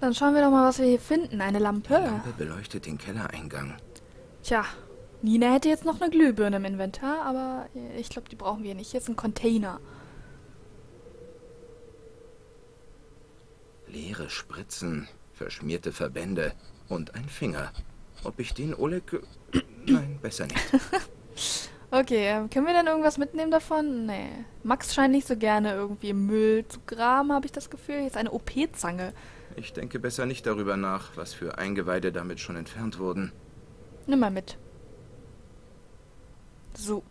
Dann schauen wir doch mal, was wir hier finden. Eine Lampe. Die Lampe beleuchtet den Kellereingang. Tja, Nina hätte jetzt noch eine Glühbirne im Inventar, aber ich glaube, die brauchen wir nicht. Hier ist ein Container. Leere Spritzen, verschmierte Verbände und ein Finger. Ob ich den Oleg... Nein, besser nicht. Okay, können wir denn irgendwas mitnehmen davon? Nee. Max scheint nicht so gerne irgendwie im Müll zu graben, habe ich das Gefühl. Jetzt eine OP-Zange. Ich denke besser nicht darüber nach, was für Eingeweide damit schon entfernt wurden. Nimm mal mit. So.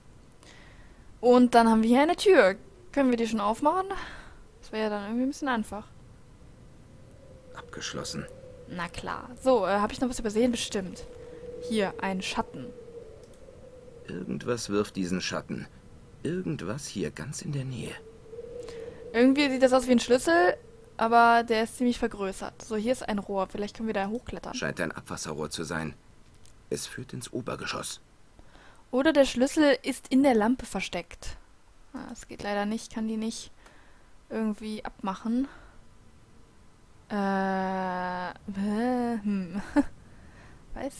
Und dann haben wir hier eine Tür. Können wir die schon aufmachen? Das wäre ja dann irgendwie ein bisschen einfach. Abgeschlossen. Na klar. So, habe ich noch was übersehen? Bestimmt. Hier, ein Schatten. Irgendwas wirft diesen Schatten. Irgendwas hier ganz in der Nähe. Irgendwie sieht das aus wie ein Schlüssel, aber der ist ziemlich vergrößert. So, hier ist ein Rohr. Vielleicht können wir da hochklettern. Scheint ein Abwasserrohr zu sein. Es führt ins Obergeschoss. Oder der Schlüssel ist in der Lampe versteckt. Das geht leider nicht. Kann die nicht irgendwie abmachen. Weiß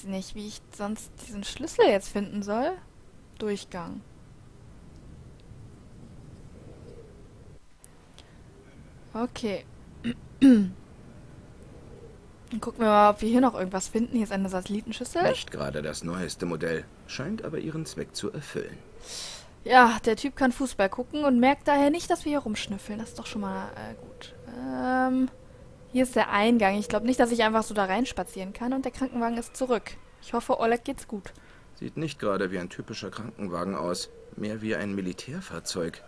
nicht, wie ich sonst diesen Schlüssel jetzt finden soll. Durchgang. Okay. Dann gucken wir mal, ob wir hier noch irgendwas finden. Hier ist eine Satellitenschüssel. Nicht gerade das neueste Modell. Scheint aber ihren Zweck zu erfüllen. Ja, der Typ kann Fußball gucken und merkt daher nicht, dass wir hier rumschnüffeln. Das ist doch schon mal gut. Hier ist der Eingang. Ich glaube nicht, dass ich einfach so da reinspazieren kann. Und der Krankenwagen ist zurück. Ich hoffe, Oleg geht's gut. Sieht nicht gerade wie ein typischer Krankenwagen aus. Mehr wie ein Militärfahrzeug.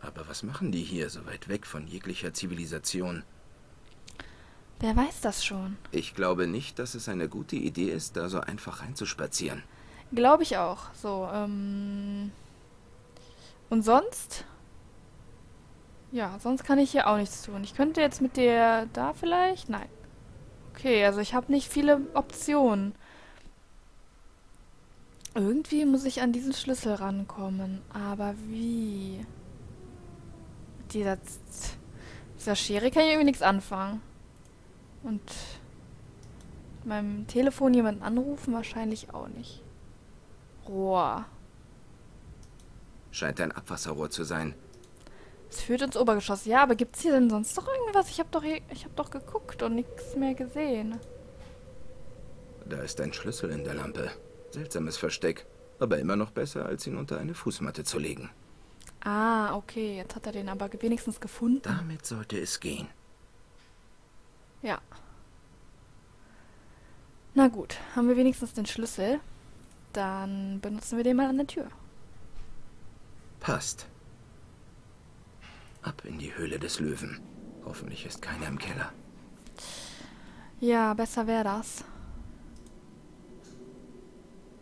Aber was machen die hier so weit weg von jeglicher Zivilisation? Wer weiß das schon? Ich glaube nicht, dass es eine gute Idee ist, da so einfach reinzuspazieren. Glaube ich auch. So, und sonst? Ja, sonst kann ich hier auch nichts tun. Ich könnte jetzt mit der da vielleicht? Nein. Okay, also ich habe nicht viele Optionen. Irgendwie muss ich an diesen Schlüssel rankommen. Aber wie? Mit dieser Schere kann ich irgendwie nichts anfangen. Und mit meinem Telefon jemanden anrufen? Wahrscheinlich auch nicht. Rohr. Scheint ein Abwasserrohr zu sein. Es führt ins Obergeschoss. Ja, aber gibt's hier denn sonst doch irgendwas? Ich hab doch geguckt und nichts mehr gesehen. Da ist ein Schlüssel in der Lampe. Seltsames Versteck, aber immer noch besser, als ihn unter eine Fußmatte zu legen. Ah, okay. Jetzt hat er den aber wenigstens gefunden. Damit sollte es gehen. Ja. Na gut, haben wir wenigstens den Schlüssel. Dann benutzen wir den mal an der Tür. Passt. Ab in die Höhle des Löwen. Hoffentlich ist keiner im Keller. Ja, besser wäre das.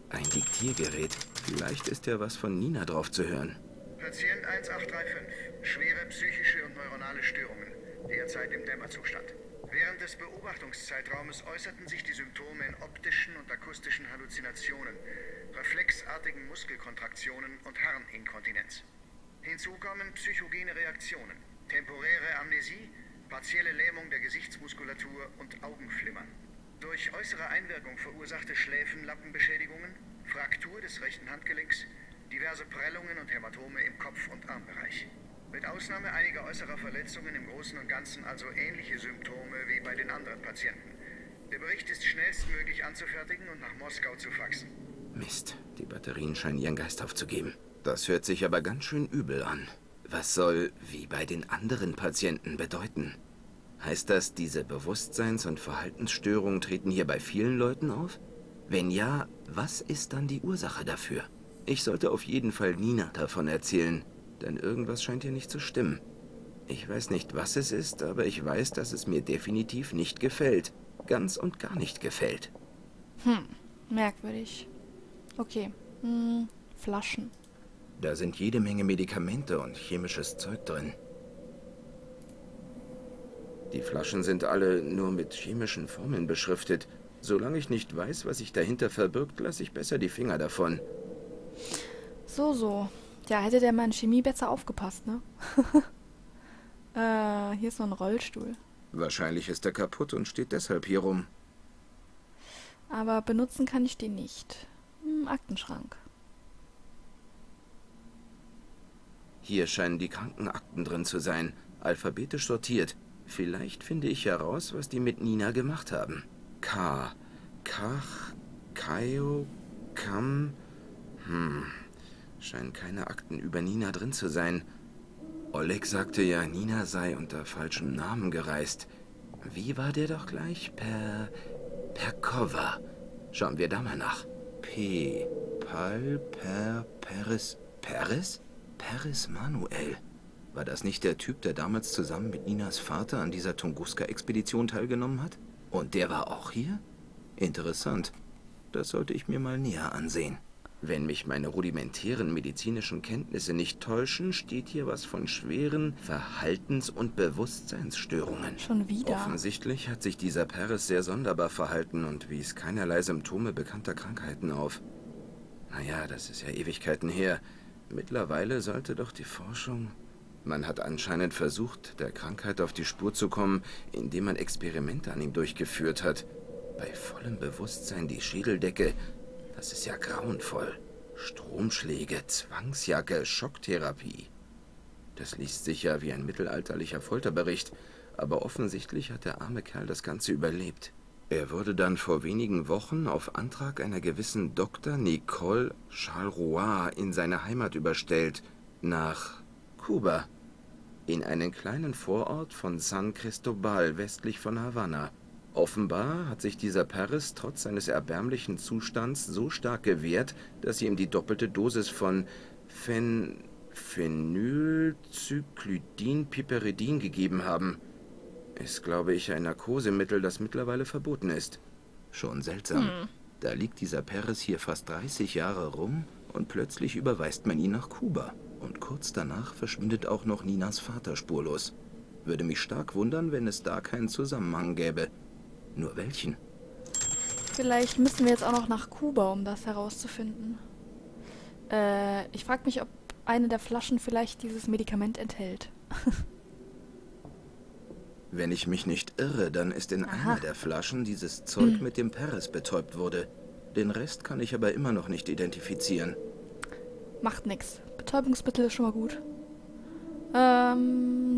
Ein Diktiergerät. Vielleicht ist ja was von Nina drauf zu hören. Patient 1835. Schwere psychische und neuronale Störungen. Derzeit im Dämmerzustand. Während des Beobachtungszeitraumes äußerten sich die Symptome in optischen und akustischen Halluzinationen, reflexartigen Muskelkontraktionen und Harninkontinenz. Hinzu kommen psychogene Reaktionen, temporäre Amnesie, partielle Lähmung der Gesichtsmuskulatur und Augenflimmern. Durch äußere Einwirkung verursachte Schläfenlappenbeschädigungen, Fraktur des rechten Handgelenks, diverse Prellungen und Hämatome im Kopf- und Armbereich. Mit Ausnahme einiger äußerer Verletzungen im Großen und Ganzen also ähnliche Symptome wie bei den anderen Patienten. Der Bericht ist schnellstmöglich anzufertigen und nach Moskau zu faxen. Mist, die Batterien scheinen ihren Geist aufzugeben. Das hört sich aber ganz schön übel an. Was soll wie bei den anderen Patienten bedeuten? Heißt das, diese Bewusstseins- und Verhaltensstörungen treten hier bei vielen Leuten auf? Wenn ja, was ist dann die Ursache dafür? Ich sollte auf jeden Fall Nina davon erzählen, denn irgendwas scheint hier nicht zu stimmen. Ich weiß nicht, was es ist, aber ich weiß, dass es mir definitiv nicht gefällt. Ganz und gar nicht gefällt. Merkwürdig. Okay, Flaschen. Da sind jede Menge Medikamente und chemisches Zeug drin. Die Flaschen sind alle nur mit chemischen Formeln beschriftet. Solange ich nicht weiß, was sich dahinter verbirgt, lasse ich besser die Finger davon. So, so. Ja, hätte der mal in Chemie besser aufgepasst, ne? Hier ist so ein Rollstuhl. Wahrscheinlich ist er kaputt und steht deshalb hier rum. Aber benutzen kann ich den nicht. Aktenschrank. Hier scheinen die Krankenakten drin zu sein, alphabetisch sortiert. Vielleicht finde ich heraus, was die mit Nina gemacht haben. K. Kach. Kaio. Kam. Scheinen keine Akten über Nina drin zu sein. Oleg sagte ja, Nina sei unter falschem Namen gereist. Wie war der doch gleich? Perkova. Schauen wir da mal nach. P. Pal. Peres. Peres? Pérez Manuel. War das nicht der Typ, der damals zusammen mit Ninas Vater an dieser Tunguska-Expedition teilgenommen hat? Und der war auch hier? Interessant. Das sollte ich mir mal näher ansehen. Wenn mich meine rudimentären medizinischen Kenntnisse nicht täuschen, steht hier was von schweren Verhaltens- und Bewusstseinsstörungen. Schon wieder? Offensichtlich hat sich dieser Pérez sehr sonderbar verhalten und wies keinerlei Symptome bekannter Krankheiten auf. Naja, das ist ja Ewigkeiten her. Mittlerweile sollte doch die Forschung... Man hat anscheinend versucht, der Krankheit auf die Spur zu kommen, indem man Experimente an ihm durchgeführt hat. Bei vollem Bewusstsein die Schädeldecke. Das ist ja grauenvoll. Stromschläge, Zwangsjacke, Schocktherapie. Das liest sich ja wie ein mittelalterlicher Folterbericht, aber offensichtlich hat der arme Kerl das Ganze überlebt. Er wurde dann vor wenigen Wochen auf Antrag einer gewissen Dr. Nicole Charleroi in seine Heimat überstellt, nach Kuba, in einen kleinen Vorort von San Cristobal westlich von Havanna. Offenbar hat sich dieser Pérez trotz seines erbärmlichen Zustands so stark gewehrt, dass sie ihm die doppelte Dosis von Phenylcyclidin-Piperidin gegeben haben. Ist, glaube ich, ein Narkosemittel, das mittlerweile verboten ist. Schon seltsam. Da liegt dieser Pérez hier fast 30 Jahre rum und plötzlich überweist man ihn nach Kuba. Und kurz danach verschwindet auch noch Ninas Vater spurlos. Würde mich stark wundern, wenn es da keinen Zusammenhang gäbe. Nur welchen? Vielleicht müssen wir jetzt auch noch nach Kuba, um das herauszufinden. Ich frage mich, ob eine der Flaschen vielleicht dieses Medikament enthält. Wenn ich mich nicht irre, dann ist in einer der Flaschen dieses Zeug mit dem Pérez betäubt wurde. Den Rest kann ich aber immer noch nicht identifizieren. Macht nix. Betäubungsmittel ist schon mal gut.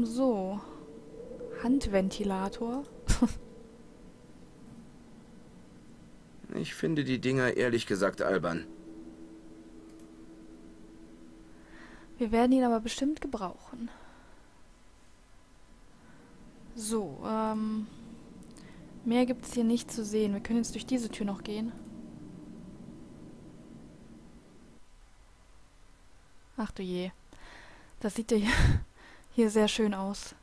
So. Handventilator. Ich finde die Dinger ehrlich gesagt albern. Wir werden ihn aber bestimmt gebrauchen. So, mehr gibt es hier nicht zu sehen. Wir können jetzt durch diese Tür noch gehen. Ach du je. Das sieht ja hier sehr schön aus.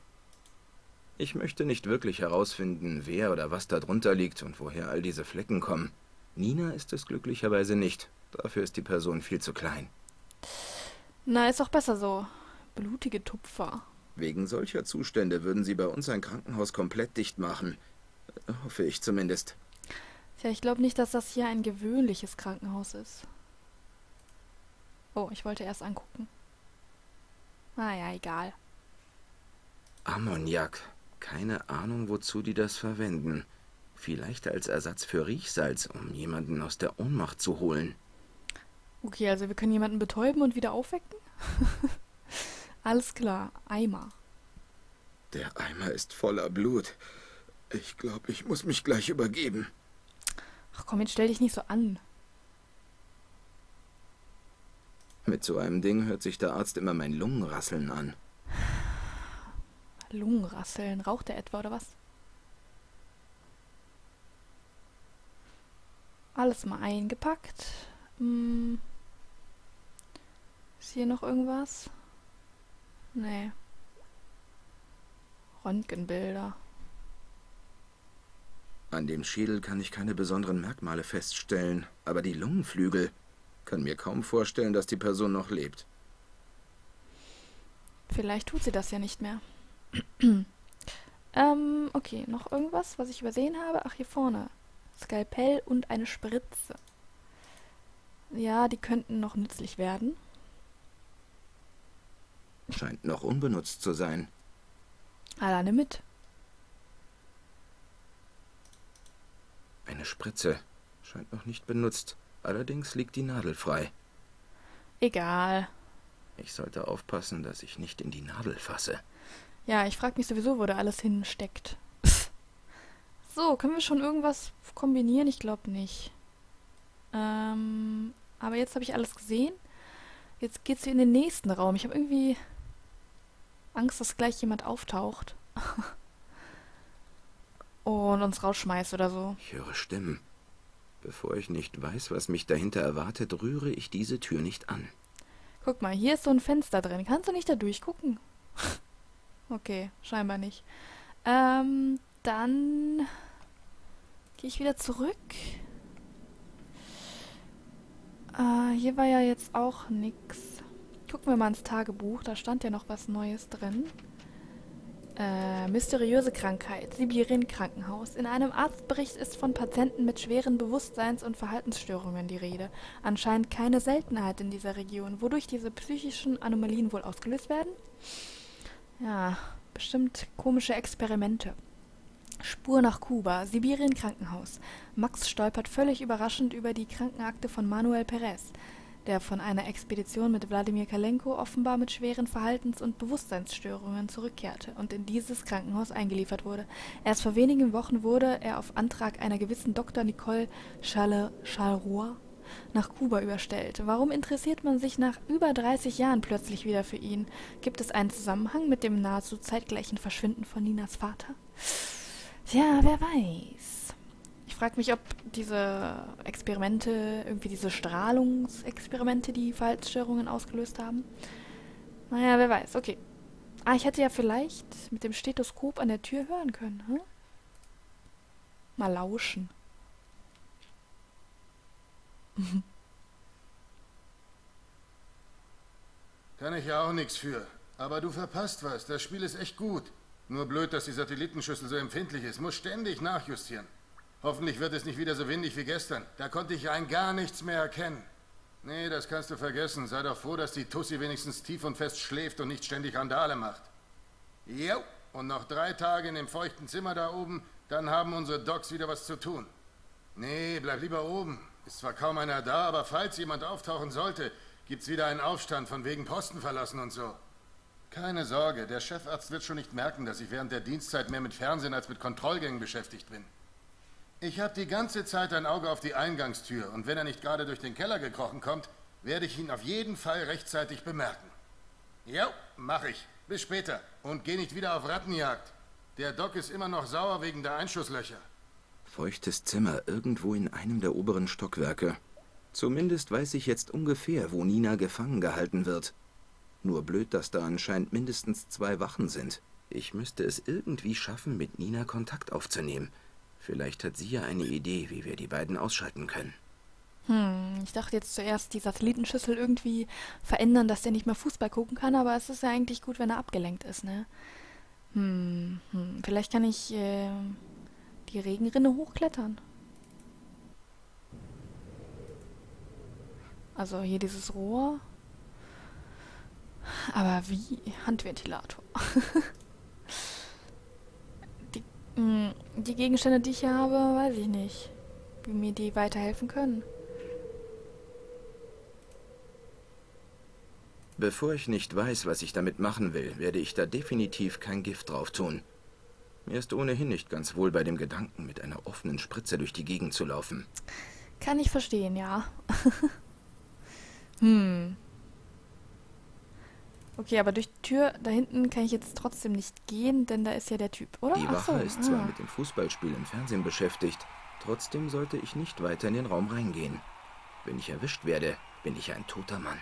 Ich möchte nicht wirklich herausfinden, wer oder was da drunter liegt und woher all diese Flecken kommen. Nina ist es glücklicherweise nicht. Dafür ist die Person viel zu klein. Na, ist auch besser so. Blutige Tupfer. Wegen solcher Zustände würden sie bei uns ein Krankenhaus komplett dicht machen. Hoffe ich zumindest. Tja, ich glaube nicht, dass das hier ein gewöhnliches Krankenhaus ist. Oh, ich wollte erst angucken. Naja, egal. Ammoniak. Keine Ahnung, wozu die das verwenden. Vielleicht als Ersatz für Riechsalz, um jemanden aus der Ohnmacht zu holen. Okay, also wir können jemanden betäuben und wieder aufwecken? Alles klar, Eimer. Der Eimer ist voller Blut. Ich glaube, ich muss mich gleich übergeben. Ach komm, jetzt stell dich nicht so an. Mit so einem Ding hört sich der Arzt immer mein Lungenrasseln an. Lungenrasseln? Raucht er etwa, oder was? Alles mal eingepackt. Ist hier noch irgendwas? Nee. Röntgenbilder. An dem Schädel kann ich keine besonderen Merkmale feststellen, aber die Lungenflügel... Kann mir kaum vorstellen, dass die Person noch lebt. Vielleicht tut sie das ja nicht mehr. Okay, noch irgendwas, was ich übersehen habe? Ach, hier vorne. Skalpell und eine Spritze. Ja, die könnten noch nützlich werden. Scheint noch unbenutzt zu sein. Ah, dann nimm mit. Eine Spritze. Scheint noch nicht benutzt. Allerdings liegt die Nadel frei. Egal. Ich sollte aufpassen, dass ich nicht in die Nadel fasse. Ja, ich frage mich sowieso, wo da alles hinsteckt. So, können wir schon irgendwas kombinieren? Ich glaube nicht. Aber jetzt habe ich alles gesehen. Jetzt geht's in den nächsten Raum. Ich habe irgendwie Angst, dass gleich jemand auftaucht. Und uns rausschmeißt oder so. Ich höre Stimmen. Bevor ich nicht weiß, was mich dahinter erwartet, rühre ich diese Tür nicht an. Guck mal, hier ist so ein Fenster drin. Kannst du nicht da durchgucken? Okay, scheinbar nicht. Dann gehe ich wieder zurück. Hier war ja jetzt auch nix. Gucken wir mal ins Tagebuch. Da stand ja noch was Neues drin. Mysteriöse Krankheit. Sibirien Krankenhaus. In einem Arztbericht ist von Patienten mit schweren Bewusstseins- und Verhaltensstörungen die Rede. Anscheinend keine Seltenheit in dieser Region. Wodurch diese psychischen Anomalien wohl ausgelöst werden? Ja, bestimmt komische Experimente. Spur nach Kuba, Sibirien Krankenhaus. Max stolpert völlig überraschend über die Krankenakte von Manuel Perez, der von einer Expedition mit Wladimir Kalenko offenbar mit schweren Verhaltens- und Bewusstseinsstörungen zurückkehrte und in dieses Krankenhaus eingeliefert wurde. Erst vor wenigen Wochen wurde er auf Antrag einer gewissen Dr. Nicole Charleroi nach Kuba überstellt. Warum interessiert man sich nach über 30 Jahren plötzlich wieder für ihn? Gibt es einen Zusammenhang mit dem nahezu zeitgleichen Verschwinden von Ninas Vater? Tja, wer weiß. Ich frage mich, ob diese Experimente, irgendwie diese Strahlungsexperimente, die Verhaltensstörungen ausgelöst haben. Naja, wer weiß. Okay. Ah, ich hätte ja vielleicht mit dem Stethoskop an der Tür hören können. Hm? Mal lauschen. Kann ich ja auch nichts für. Aber du verpasst was. Das Spiel ist echt gut. Nur blöd, dass die Satellitenschüssel so empfindlich ist. Muss ständig nachjustieren. Hoffentlich wird es nicht wieder so windig wie gestern. Da konnte ich rein gar nichts mehr erkennen. Nee, das kannst du vergessen. Sei doch froh, dass die Tussi wenigstens tief und fest schläft und nicht ständig Randale macht. Jo, und noch 3 Tage in dem feuchten Zimmer da oben, dann haben unsere Docs wieder was zu tun. Nee, bleib lieber oben. Ist zwar kaum einer da, aber falls jemand auftauchen sollte, gibt's wieder einen Aufstand von wegen Posten verlassen und so. Keine Sorge, der Chefarzt wird schon nicht merken, dass ich während der Dienstzeit mehr mit Fernsehen als mit Kontrollgängen beschäftigt bin. Ich habe die ganze Zeit ein Auge auf die Eingangstür und wenn er nicht gerade durch den Keller gekrochen kommt, werde ich ihn auf jeden Fall rechtzeitig bemerken. Jo, mach ich. Bis später. Und geh nicht wieder auf Rattenjagd. Der Doc ist immer noch sauer wegen der Einschusslöcher. Feuchtes Zimmer irgendwo in einem der oberen Stockwerke. Zumindest weiß ich jetzt ungefähr, wo Nina gefangen gehalten wird. Nur blöd, dass da anscheinend mindestens 2 Wachen sind. Ich müsste es irgendwie schaffen, mit Nina Kontakt aufzunehmen. Vielleicht hat sie ja eine Idee, wie wir die beiden ausschalten können. Ich dachte jetzt zuerst, die Satellitenschüssel irgendwie verändern, dass der nicht mehr Fußball gucken kann, aber es ist ja eigentlich gut, wenn er abgelenkt ist, ne? Vielleicht kann ich die Regenrinne hochklettern. Also hier dieses Rohr. Aber wie? Handventilator. Die Gegenstände, die ich hier habe, weiß ich nicht, wie mir die weiterhelfen können. Bevor ich nicht weiß, was ich damit machen will, werde ich da definitiv kein Gift drauf tun. Mir ist ohnehin nicht ganz wohl bei dem Gedanken, mit einer offenen Spritze durch die Gegend zu laufen. Kann ich verstehen, ja. Okay, aber durch die Tür da hinten kann ich jetzt trotzdem nicht gehen, denn da ist ja der Typ, oder? Die Wache ist zwar mit dem Fußballspiel im Fernsehen beschäftigt, trotzdem sollte ich nicht weiter in den Raum reingehen. Wenn ich erwischt werde, bin ich ein toter Mann.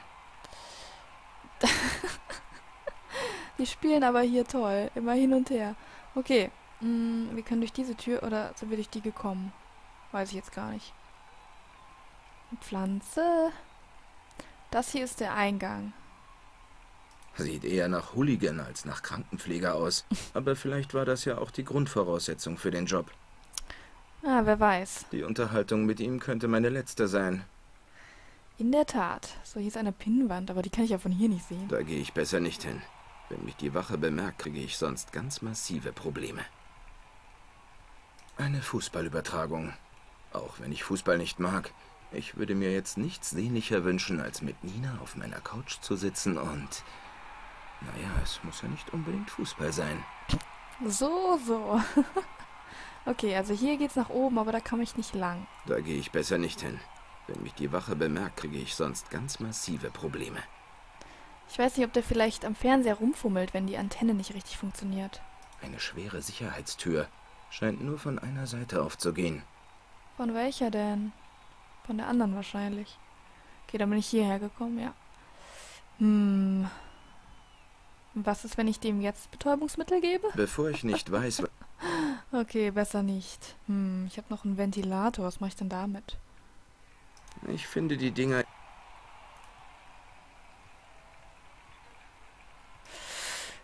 Die spielen aber hier toll, immer hin und her. Okay, wir können durch diese Tür, oder sind wir durch die gekommen? Weiß ich jetzt gar nicht. Pflanze. Das hier ist der Eingang. Sieht eher nach Hooligan als nach Krankenpfleger aus. Aber vielleicht war das ja auch die Grundvoraussetzung für den Job. Ah, wer weiß. Die Unterhaltung mit ihm könnte meine letzte sein. In der Tat. So, hier ist eine Pinnwand, aber die kann ich ja von hier nicht sehen. Da gehe ich besser nicht hin. Wenn mich die Wache bemerkt, kriege ich sonst ganz massive Probleme. Eine Fußballübertragung. Auch wenn ich Fußball nicht mag, ich würde mir jetzt nichts sehnlicher wünschen, als mit Nina auf meiner Couch zu sitzen und... Naja, es muss ja nicht unbedingt Fußball sein. So, so. Okay, also hier geht's nach oben, aber da komme ich nicht lang. Da gehe ich besser nicht hin. Wenn mich die Wache bemerkt, kriege ich sonst ganz massive Probleme. Ich weiß nicht, ob der vielleicht am Fernseher rumfummelt, wenn die Antenne nicht richtig funktioniert. Eine schwere Sicherheitstür. Scheint nur von einer Seite aufzugehen. Von welcher denn? Von der anderen wahrscheinlich. Okay, dann bin ich hierher gekommen, ja. Hm. Was ist, wenn ich dem jetzt Betäubungsmittel gebe? Bevor ich nicht weiß... Okay, besser nicht. Hm, ich habe noch einen Ventilator. Was mache ich denn damit? Ich finde die Dinger...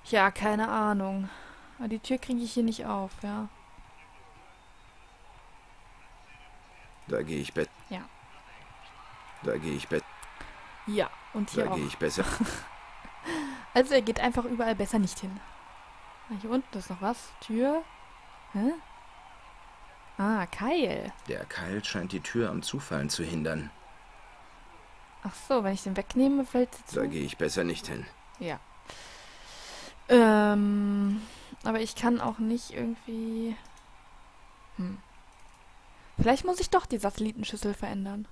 Ja, keine Ahnung. Aber die Tür kriege ich hier nicht auf, ja. Da gehe ich bett. Ja. Da gehe ich bett. Ja, und hier auch. Da gehe ich besser. Also er geht einfach überall besser nicht hin. Ah, hier unten ist noch was. Tür. Hä? Ah, Keil. Der Keil scheint die Tür am Zufallen zu hindern. Ach so, wenn ich den wegnehme, fällt sie zu. Da gehe ich besser nicht hin. Ja. Aber ich kann auch nicht irgendwie... Hm. Vielleicht muss ich doch die Satellitenschüssel verändern.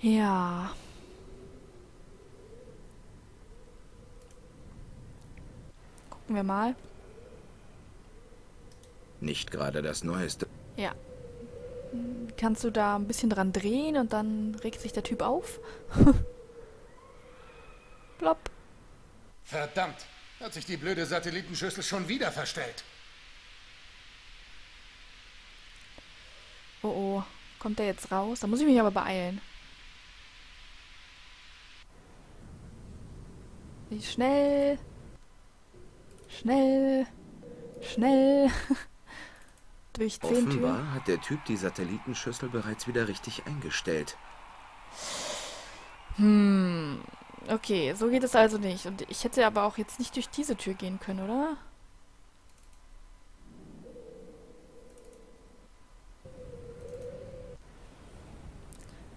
Ja. Gucken wir mal. Nicht gerade das Neueste. Ja. Kannst du da ein bisschen dran drehen und dann regt sich der Typ auf? Plopp. Verdammt! Hat sich die blöde Satellitenschüssel schon wieder verstellt. Oh oh. Kommt der jetzt raus? Da muss ich mich aber beeilen. Schnell. Schnell. Schnell. Durch 10 Türen. Offenbar hat der Typ die Satellitenschüssel bereits wieder richtig eingestellt. Hm. Okay, so geht es also nicht. Und ich hätte aber auch jetzt nicht durch diese Tür gehen können, oder?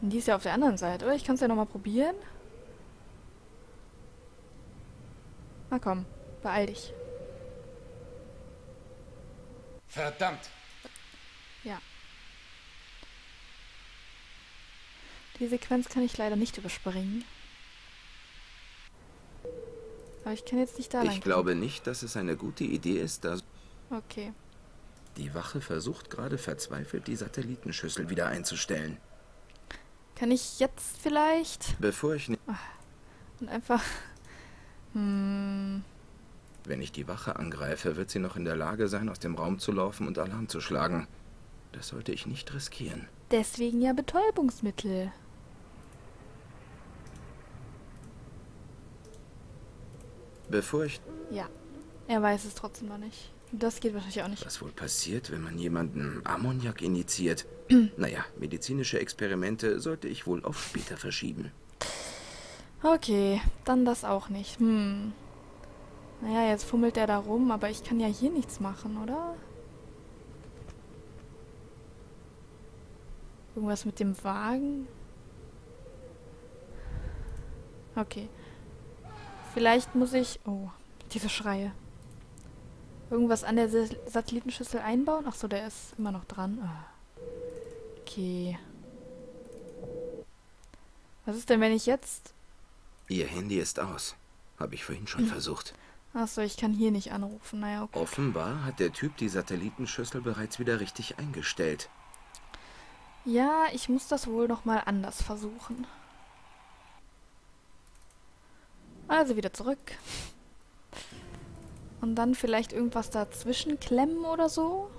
Und die ist ja auf der anderen Seite, oder? Ich kann es ja nochmal probieren. Na komm, beeil dich. Verdammt! Ja. Die Sequenz kann ich leider nicht überspringen. Aber ich kann jetzt nicht da lang. Ich glaube nicht, dass es eine gute Idee ist, dass... Okay. Die Wache versucht gerade verzweifelt, die Satellitenschüssel wieder einzustellen. Kann ich jetzt vielleicht? Bevor ich... Und einfach... Hm. Wenn ich die Wache angreife, wird sie noch in der Lage sein, aus dem Raum zu laufen und Alarm zu schlagen. Das sollte ich nicht riskieren. Deswegen ja Betäubungsmittel. Bevor ich... Ja, er weiß es trotzdem noch nicht. Das geht wahrscheinlich auch nicht. Was wohl passiert, wenn man jemanden Ammoniak injiziert? Naja, medizinische Experimente sollte ich wohl auf später verschieben. Okay, dann das auch nicht. Hm. Naja, jetzt fummelt er da rum, aber ich kann ja hier nichts machen, oder? Irgendwas mit dem Wagen? Okay. Vielleicht muss ich... Oh, diese Schreie. Irgendwas an der Satellitenschüssel einbauen? Ach so, der ist immer noch dran. Oh. Okay. Was ist denn, wenn ich jetzt... Ihr Handy ist aus. Habe ich vorhin schon versucht. Ach so, ich kann hier nicht anrufen. Naja, okay. Offenbar hat der Typ die Satellitenschüssel bereits wieder richtig eingestellt. Ja, ich muss das wohl nochmal anders versuchen. Also wieder zurück. Und dann vielleicht irgendwas dazwischen klemmen oder so.